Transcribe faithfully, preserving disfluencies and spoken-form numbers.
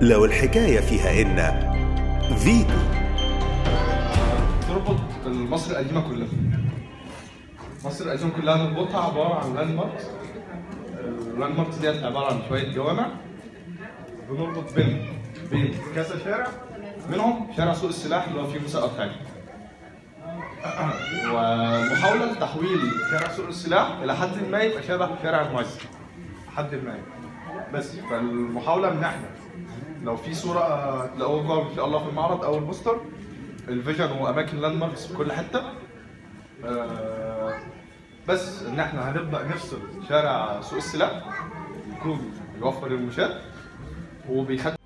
لو الحكاية فيها إن فيتو تربط مصر القديمة كلها. مصر القديمة كلها تربطها عبارة عن لاند ماركس. اللاند ماركس ديت عبارة عن شوية جوامع بنربط بين بين كذا شارع، منهم شارع سوق السلاح اللي هو فيه مسقط حاجة. ومحاولة لتحويل شارع سوق السلاح إلى حد ما يبقى شبه شارع المعز. حد ما بس فالمحاولة من احنا لو في صورة تلاقوها ان شاء الله في المعرض او البوستر، الفيجن واماكن لاند ماركس في كل حتة. بس ان احنا هنبدأ نفصل شارع سوق السلاح يكون بيوفر المشاة وبيخدم